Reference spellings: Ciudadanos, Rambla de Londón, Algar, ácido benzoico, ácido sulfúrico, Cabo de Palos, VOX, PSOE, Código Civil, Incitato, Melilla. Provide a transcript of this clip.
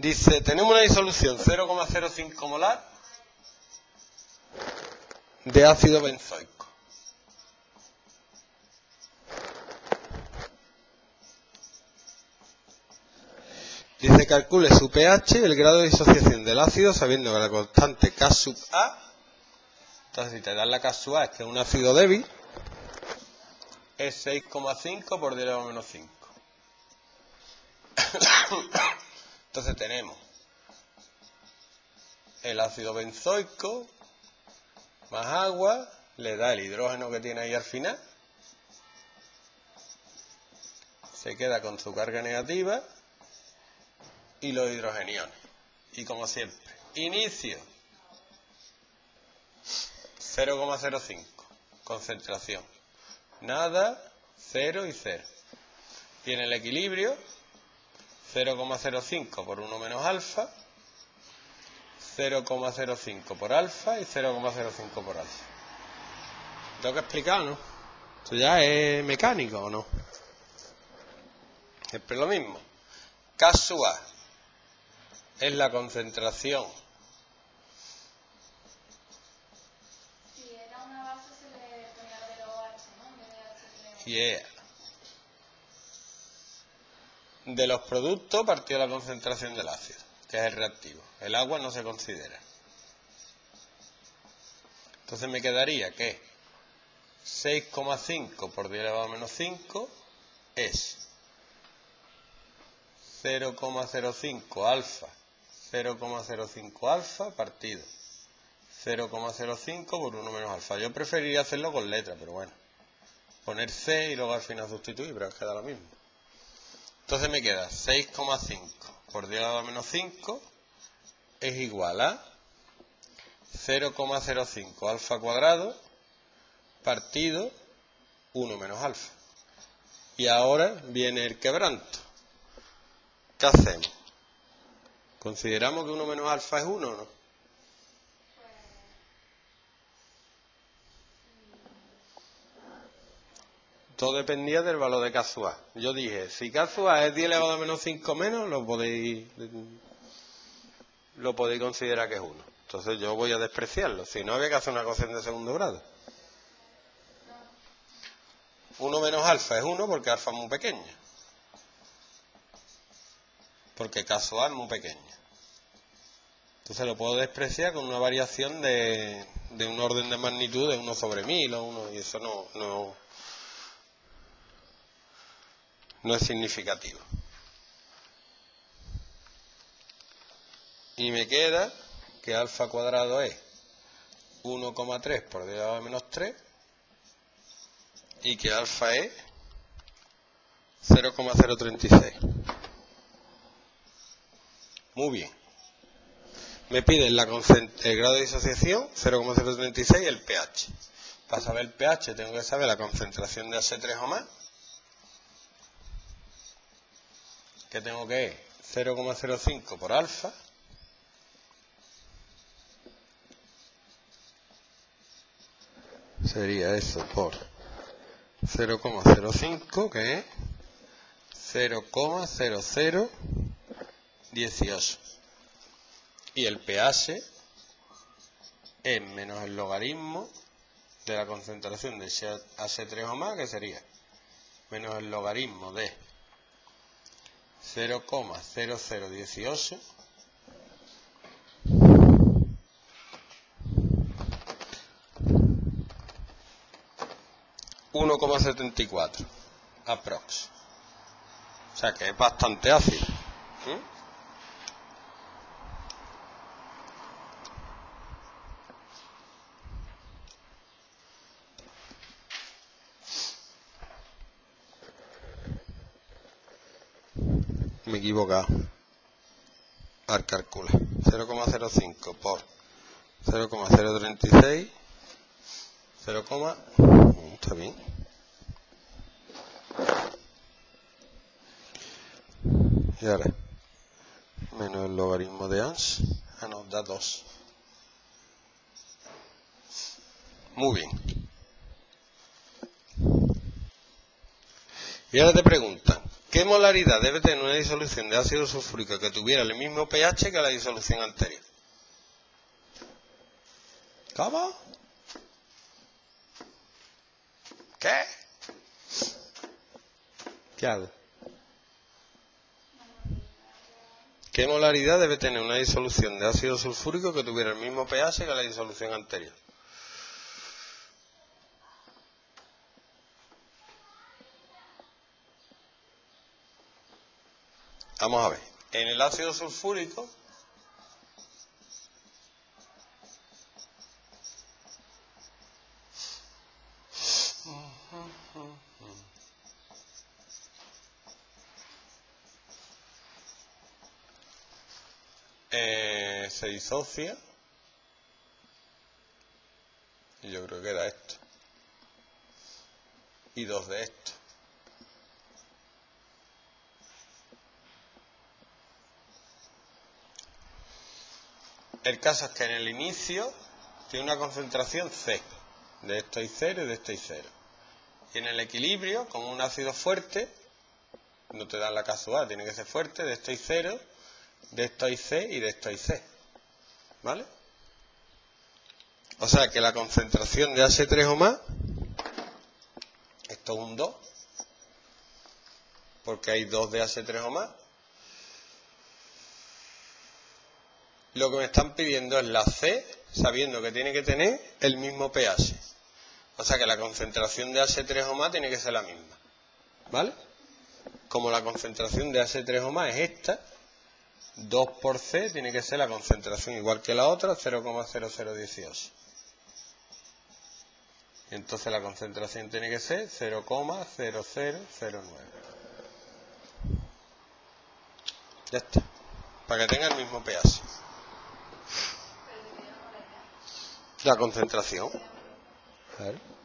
Dice, tenemos una disolución 0,05 molar de ácido benzoico. Dice, calcule su pH y el grado de disociación del ácido sabiendo que la constante K sub A, entonces si te dan la K sub A es que es un ácido débil, es 6,5 por 10 a la menos 5. Entonces tenemos el ácido benzoico más agua, le da el hidrógeno que tiene ahí al final, se queda con su carga negativa, y los hidrogeniones. Y como siempre, inicio 0,05, concentración nada, 0 y 0. Y en el equilibrio 0,05 por 1 menos alfa, 0,05 por alfa y 0,05 por alfa. Tengo que explicar, ¿no? Esto ya es mecánico, ¿o no? Siempre lo mismo. K sub A es la concentración. Si era una base se le ponía lo del OH, ¿no? De los productos partió la concentración del ácido, que es el reactivo. El agua no se considera. Entonces me quedaría que 6,5 por 10 elevado a menos 5 es 0,05 alfa. 0,05 alfa partido 0,05 por 1 menos alfa. Yo preferiría hacerlo con letras, pero bueno. Poner C y luego al final sustituir, pero queda lo mismo. Entonces me queda 6,5 por 10 elevado a menos 5 es igual a 0,05 alfa cuadrado partido 1 menos alfa. Y ahora viene el quebranto. ¿Qué hacemos? ¿Consideramos que 1 menos alfa es 1 o no? Todo dependía del valor de K sub A. Yo dije, si K sub A es 10 elevado a menos 5 menos, lo podéis considerar que es 1. Entonces yo voy a despreciarlo. Si no, había que hacer una ecuación de segundo grado. 1 menos alfa es 1 porque alfa es muy pequeña. Porque K sub A es muy pequeña. Entonces lo puedo despreciar con una variación de un orden de magnitud de 1 sobre 1000 o 1, y eso no es significativo. Y me queda que alfa cuadrado es 1,3 por 10 elevado a menos 3 y que alfa es 0,036. Muy bien. Me piden el grado de disociación 0,036 y el pH. Para saber el pH tengo que saber la concentración de H3 o más, que tengo que es 0,05 por alfa sería eso por 0,05 que es 0,0018 y el pH es menos el logaritmo de la concentración de H3 o más que sería menos el logaritmo de 0,0018 1,74 aprox. O sea que es bastante ácido. Me he equivocado al calcular. 0,05 por 0,036 está bien. 0,0 y ahora menos el logaritmo de Ans nos da 2. Muy bien. Y ahora te preguntan ¿Qué molaridad debe tener una disolución de ácido sulfúrico que tuviera el mismo pH que la disolución anterior? ¿Cómo? ¿Qué? ¿Qué hago? ¿Qué molaridad debe tener una disolución de ácido sulfúrico que tuviera el mismo pH que la disolución anterior? Vamos a ver. En el ácido sulfúrico se disocia y yo creo que era esto y dos de esto. El caso es que en el inicio tiene una concentración C, de esto hay cero y de esto hay cero. Y en el equilibrio, con un ácido fuerte, no te dan la casual, tiene que ser fuerte, de esto hay cero, de esto hay C y de esto hay C. ¿Vale? O sea que la concentración de H3 o más, esto es un 2, porque hay 2 de H3 o más. Lo que me están pidiendo es la C, sabiendo que tiene que tener el mismo pH. O sea que la concentración de H3 o más tiene que ser la misma. ¿Vale? Como la concentración de H3 o más es esta, 2 por C tiene que ser la concentración igual que la otra, 0,0018. Entonces la concentración tiene que ser 0,0009. Ya está. Para que tenga el mismo pH. La concentración. A ver.